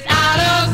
It's out of